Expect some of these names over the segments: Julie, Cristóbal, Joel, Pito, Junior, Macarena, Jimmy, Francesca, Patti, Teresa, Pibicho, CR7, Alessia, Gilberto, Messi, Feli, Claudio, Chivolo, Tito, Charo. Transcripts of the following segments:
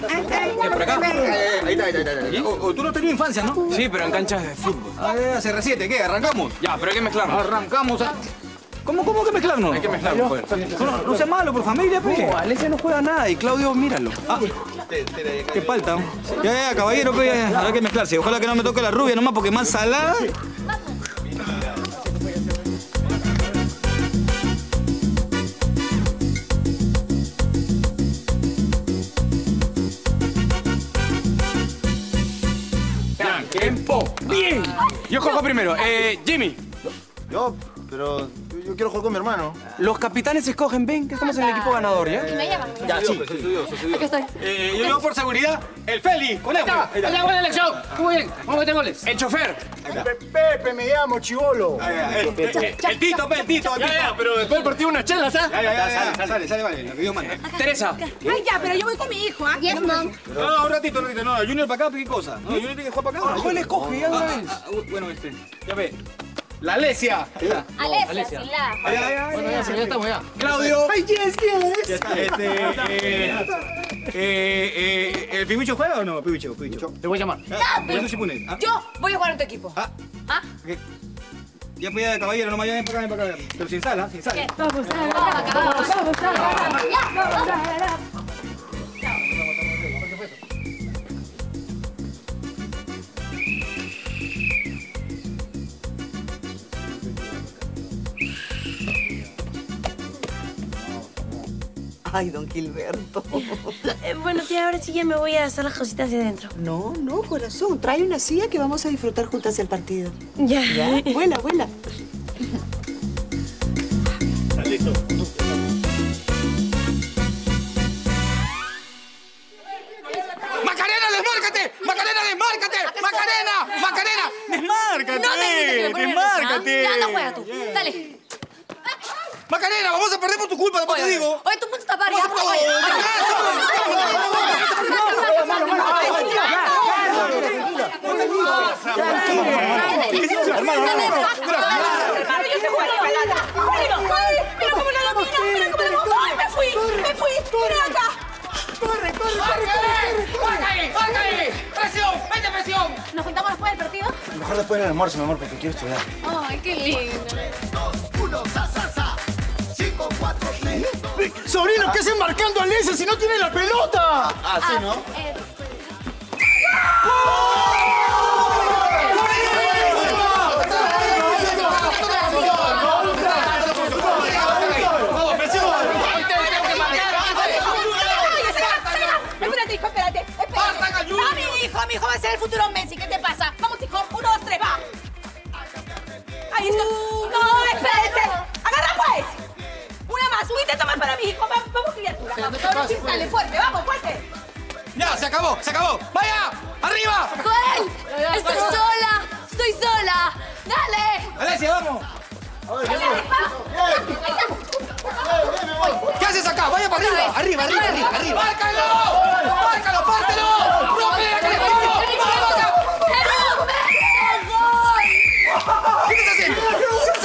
¿Por acá? Ahí está, ahí está, ahí está. Tú no has tenido infancia, ¿no? Sí, pero en canchas de fútbol. A ver, CR7, ¿qué? ¿Arrancamos? Ya, pero hay que mezclarnos. Arrancamos. ¿Cómo que mezclarnos? Hay que mezclarnos, joder. No sea malo, por familia, pues. No, Alessia no juega nada y Claudio, míralo. Ah, qué palta. Ya, caballero, pues, habrá que mezclarse. Ojalá que no me toque la rubia nomás, porque más salada... ¡Bien! Yo juego primero. Jimmy. Yo, pero yo quiero jugar con mi hermano. Los capitanes escogen, ven, que estamos en el equipo ganador, ¿ya? Me llaman. Ya, sí. Soy yo. Aquí estoy. Yo llevo por seguridad el Feli, con él. ¡La buena elección! Muy bien, vamos a meter goles. El chofer. Pepe, me llamo Chivolo. El Tito, el Pito. Ya, pero después del partido unas chelas, ¿ah? Sale, vale, lo que Dios manda. Teresa. Ay, ya, pero yo voy con mi hijo, ¿ah? Yes, mom. No, un ratito, no, Junior para acá, ¿qué cosa? No, Junior tiene que jugar para acá. ¿Cuál escoge? Bueno, ya ve. La Alessia. Alessia, sí, la. Ya estamos, ya. Claudio. Ay, yes. Ya está. ¿El Pibicho juega o no? Pibicho. Te voy a llamar. No, yo voy a jugar en tu equipo. ¿Ah? Ya pedía de caballero, nomás ya ven para acá. Pero sin sala, sin sala. Vamos. Ay, don Gilberto. Bueno, tía, ahora sí ya me voy a hacer las cositas de adentro. No, corazón. Trae una silla que vamos a disfrutar juntas el partido. Ya. Vuela. ¿Estás listo? ¡Macarena, desmárcate! ¡Macarena, desmárcate! ¡Macarena! ¡Macarena! ¡Desmárcate! ¡Desmárcate! Ya, no juega tú. Dale. Macarena, vamos a perder por tu culpa, después te digo. Oye, tú puedes tapar ya. ¡Corre! ¡Presión! ¿Nos juntamos después del partido? Mejor después del almuerzo, mi amor, porque quiero estudiar. Ay, qué lindo. 3, 2, 1, sa. Sobrino, ¿qué hacen marcando a Alessia si no tiene la pelota? ¿Sí, no? Espérate. Mi hijo va a ser el futuro Messi. ¿Qué te pasa? Vamos, hijo. 1, 2, 3, va. Ahí está. No, espérate. Agarra, pues. Un intento más para mi hijo. Vamos, criatura. Dale, fuerte. Vamos, fuerte. Ya, se acabó. ¡Vaya! ¡Arriba! ¡Joel! ¡Estoy sola! ¡Dale! ¡Alessia, vamos! ¿Qué haces acá? ¡Vaya para arriba! ¡Arriba! ¡Párcalo! ¡Rompe el equipo! ¡Vamos! ¿Qué estás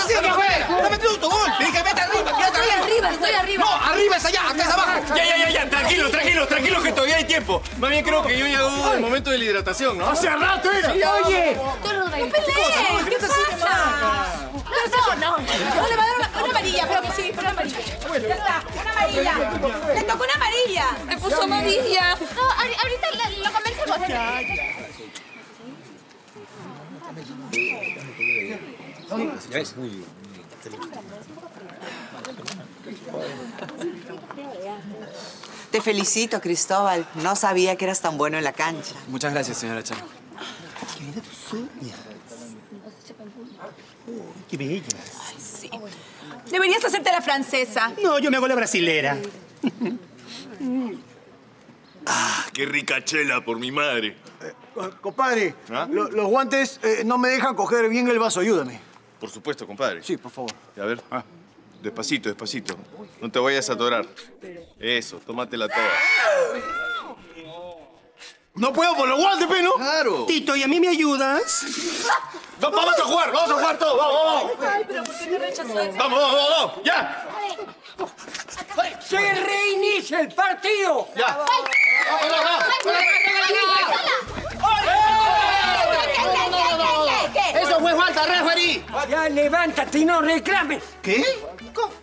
haciendo, Joel? ¡Dame tu gol! ¡Te dije, vete arriba! Estoy arriba. No, arriba es allá, acá es abajo. Ya. Tranquilos que todavía hay tiempo. Más bien creo que yo ya dudo del momento de la hidratación, ¿no? ¡Hace rato era! Sí, oye. ¿Qué pasa? No le va a dar una amarilla, pero sí, una amarilla. Ya está, una amarilla. Le tocó una amarilla. Me puso amarilla. No, ahorita lo conversamos. Ya ves. Te felicito, Cristóbal. No sabía que eras tan bueno en la cancha. Muchas gracias, señora Charo. ¡Qué lindas tus uñas! ¡Qué bellas! Ay, sí. Deberías hacerte la francesa. No, yo me hago la brasilera. ¡Qué rica chela por mi madre! Compadre, ¿ah? Los guantes no me dejan coger bien el vaso. Ayúdame. Por supuesto, compadre. Sí, por favor. A ver... Despacito. No te vayas a atorar. Eso, tómatela toda. No puedo por los guantes, pero. Claro. Tito, ¿y a mí me ayudas? Vamos a jugar todos. Vamos. Ay, pero ¿por qué me rechazó eso? Vamos. ¡Ya! ¡Se reinicia el partido! ¡Ya! ¡Vamos! levántate y no reclames. ¿Qué?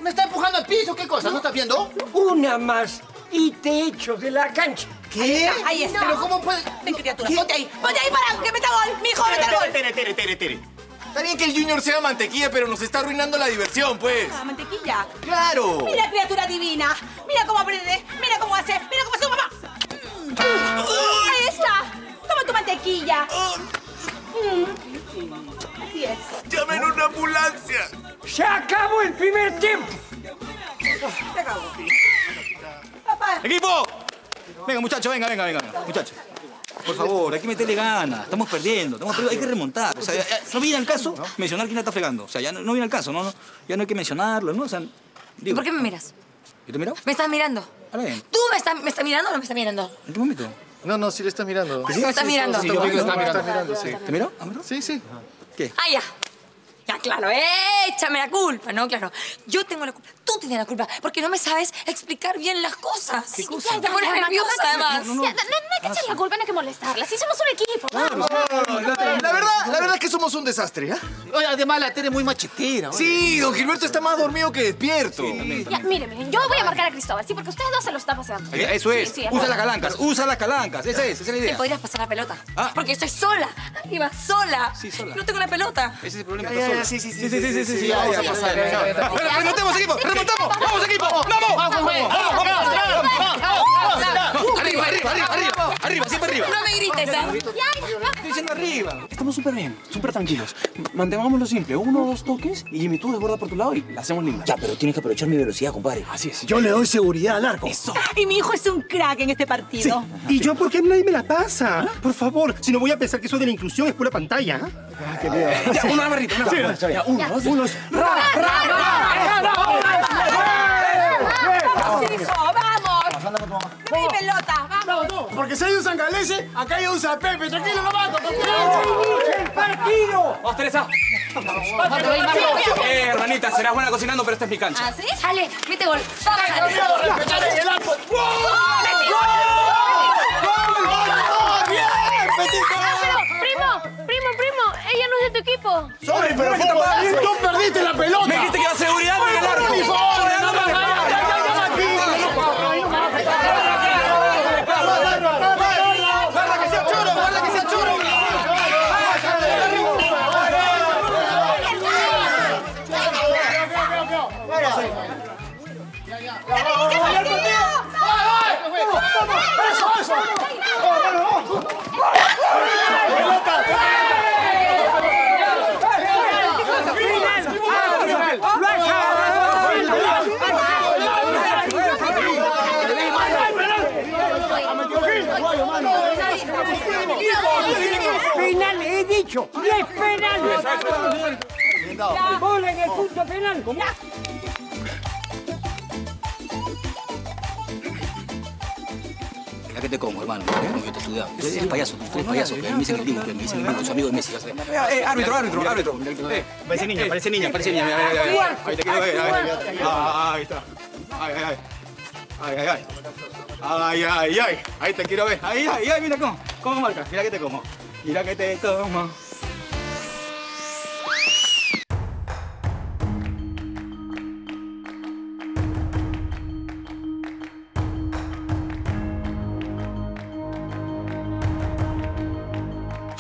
¿Me está empujando al piso? ¿Qué cosa? ¿No estás viendo? Una más y te echo de la cancha. ¿Qué? Ahí está. ¿Pero cómo puedes...? Ven, criatura, ponte ahí para que meta gol. Mijo, meta gol. Tere. Está bien que el Junior sea mantequilla, pero nos está arruinando la diversión, pues. Ah, ¿mantequilla? ¡Claro! Mira, criatura divina. Mira cómo aprende, mira cómo hace, mira cómo hace su mamá. Ahí está. Toma tu mantequilla. Así es. ¡Llamen una ambulancia! ¡Se acabó el primer tiempo! Se acabó. Papá. ¡Equipo! Venga, muchachos, venga. Muchachos. Por favor, hay que meterle ganas. Estamos perdiendo. Hay que remontar. O sea, no viene al caso mencionar quién la está fregando. O sea, ya no viene al caso. No, ya no hay que mencionarlo, ¿no? O sea, digo, ¿y por qué me miras? ¿Yo te miro? Me estás mirando. Ahora bien. ¿Tú me estás mirando o no me estás mirando? ¿En qué momento? No, sí le estás mirando. ¿Sí? ¿Me estás mirando? Sí, yo creo que le estás mirando, sí. ¿Te miró? Sí. ¿Qué? Ah, ya. Ya, claro, échame la culpa, ¿no? Claro, yo tengo la culpa, tú tienes la culpa, porque no me sabes explicar bien las cosas. ¿Qué cosas? Te pones nerviosa, además. No hay que echar la culpa, no hay que molestarla. Sí, somos un equipo, vamos. La verdad es que somos un desastre, ¿eh? Además, la Tere es muy machetera. Sí, don Gilberto está más dormido que despierto. Ya, miren, yo voy a marcar a Cristóbal, sí, porque ustedes dos se lo están paseando. Eso es, usa las calancas, esa es la idea. Me podrías pasar la pelota, porque estoy sola, arriba, sola. Sí, sola. No tengo la pelota. Ese es el problema. Sí. Vamos a pasar. Remontemos, equipo. Remontamos. Vamos, equipo. Vamos. Arriba, siempre arriba. No me grites, ¿sabes? Estoy diciendo arriba. Estamos súper bien, súper tranquilos. Mantengámoslo simple. 1 o 2 toques y Jimmy, tú desbordas por tu lado y la hacemos linda. Ya, pero tienes que aprovechar mi velocidad, compadre. Así es. Yo le doy seguridad al arco. Eso. Y mi hijo es un crack en este partido. ¿Y yo por qué nadie me la pasa? Por favor, si no voy a pensar que eso de la inclusión es pura pantalla. Ah, qué miedo. Ya, una barrita. Sí, ya, unos. ¡Vamos, hijo! ¡Vamos! ¡Dame mi pelota! ¡Vamos! Porque si hay un sangalese, acá hay un zapepe. ¡Tranquilo, lo mato! ¡El partido! ¡Vamos, Teresa! Hermanita, serás buena cocinando, pero esta es mi cancha. ¿Ah, sí? Dale, mete gol. Tu equipo. Sorry, pero tú perdiste la pelota. Me dijiste que la seguridad me ganaron. Penal, he dicho. Y es penal. La bola en el punto penal. ¿Qué te como, hermano? Yo te he estudiado. Tú eres payaso, me dicen el primo, tus amigos de Messi. Árbitro. Parece niña. Ahí está. Ay. Ahí te quiero ver. Ay, mira cómo marcas. Mira que te como.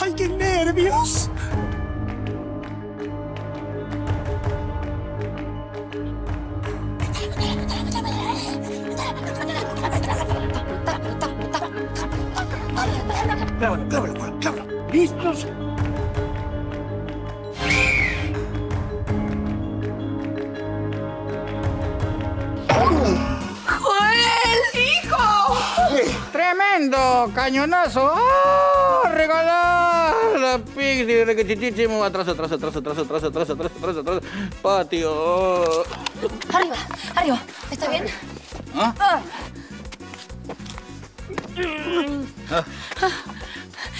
¡Ay, qué nervios! Clávalo. ¿Listos? ¡Joel, hijo! ¡Tremendo cañonazo! ¡Oh, regalada! ¡Pigli, requetitísimo! Atrás. Patio. Arriba. ¿Está bien?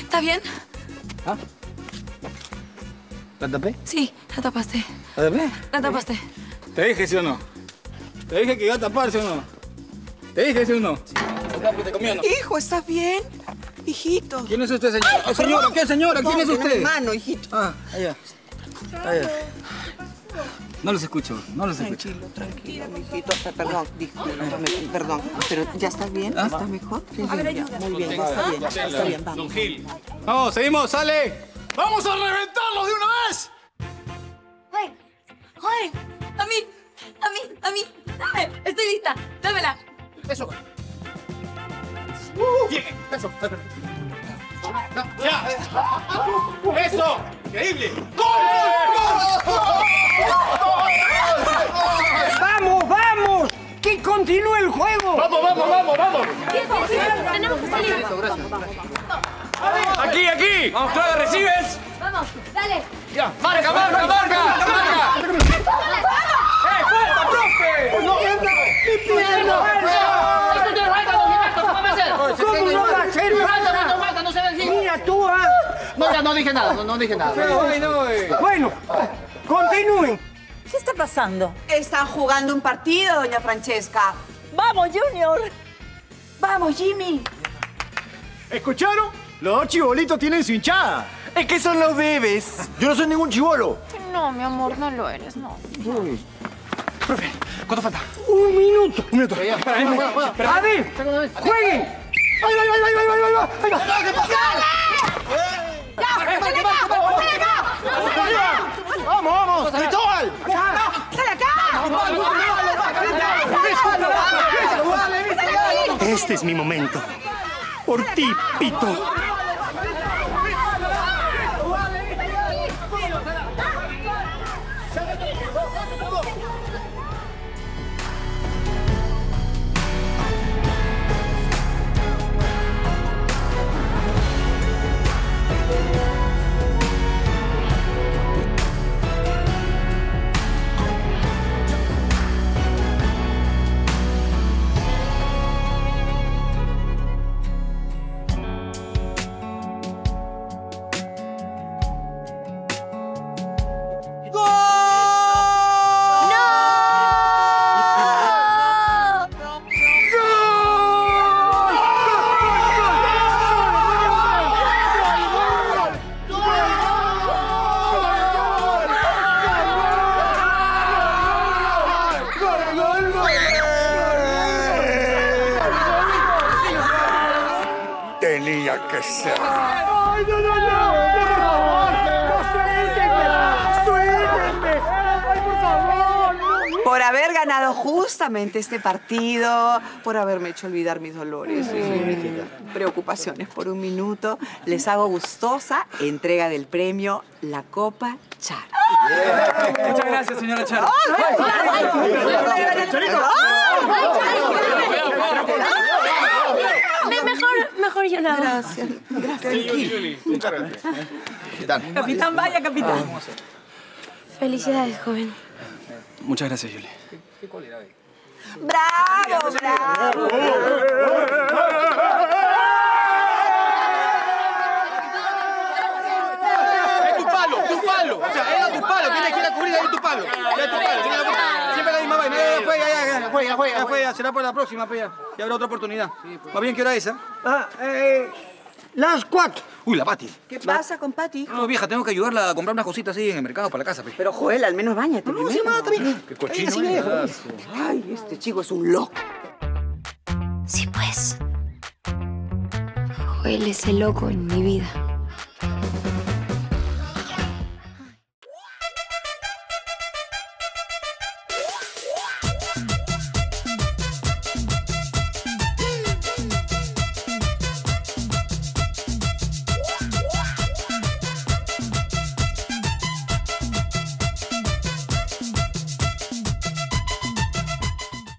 ¿Está bien? ¿La tapé? Sí, la tapaste. ¿La tapé? La tapaste. ¿Te dije sí o no? ¿Te dije que iba a taparse o no? ¿Te dije sí o no? Hijo, ¿estás bien? Hijito. ¿Quién es usted, señora? ¿Qué señora? ¿Quién es usted? Mi hermano, hijito. Ah, allá. No los escucho, no los escucho. Tranquilo, mijito. Hasta, perdón, perdón. Pero ya estás bien, estás mejor. A ver, ayuda. Muy bien, está bien, está bien. Don Gil. Vamos, seguimos, sale. ¡Vamos a reventarlos de una vez! ¡Ay! ¡Ay! ¡A mí! ¡A mí! ¡A mí! ¡Dame! ¡Estoy lista! ¡Dámela! Eso. Bien, eso. ¡Ya! ¡Eso! ¡Increíble! ¡Gol! ¡Vamos, vamos! ¡Que continúe el juego! ¡Vamos, vamos, vamos, vamos! ¡Tenemos que salir! ¡Aquí, aquí! ¡Vamos, Claudio, recibes! ¡Vamos, dale! ¡Ya! ¡Marca, marca, marca! ¡Marca! ¡Eh, falta, profe! ¡No, entra! ¡Qué pierna! ¡Esto tiene falta, don Gilberto! ¿Cómo va a ser? ¿Cómo no va a ser? ¡Falta, falta, no se ve! ¡Mira tú, ah! No, ya no dije nada, no dije nada. Bueno, continúen. ¿Qué está pasando? Están jugando un partido, doña Francesca. ¡Vamos, Junior! ¡Vamos, Jimmy! ¿Escucharon? Los dos chibolitos tienen su hinchada. Es que son los bebés. Yo no soy ningún chibolo. No, mi amor, no lo eres, no. Uy. Profe, ¿cuánto falta? Un minuto. Un minuto. A ver, jueguen. ¡Ay, ay, ay, ay, ay, ay! ¡Ay, va! ¡Sale! ¡Ya! ¡Sale acá! ¡Sale acá! ¡Vamos, vamos! ¡Cristóbal! ¡Sale acá! Este es mi momento. Por ti, Pito. Justamente este partido, por haberme hecho olvidar mis dolores y preocupaciones por un minuto, les hago gustosa entrega del premio La Copa Charo. Yeah. Muchas gracias, señora Charo. Mejor yo nada. Gracias. Gracias. Capitán, vaya, capitán. Felicidades, joven. Muchas gracias, Julie. ¿Qué cualidad hay? ¡Bravo, bravo! ¡Es tu palo, tu palo! O sea, era tu palo, tienes que ir a cubrir ahí tu palo. Ya es tu palo, siempre la misma vaina. Juega, será para la próxima, pues ya. Ya habrá otra oportunidad. Más bien, ¿qué hora es esa? Las 4. Uy, la Patti. ¿Qué pasa con Patti? No, vieja, tengo que ayudarla a comprar unas cositas así en el mercado para la casa. Pe. Pero, Joel, al menos báñate. No, primero. No, sí, también. Qué cochino. Ay, este chico es un loco. Sí, pues. Joel es el loco en mi vida.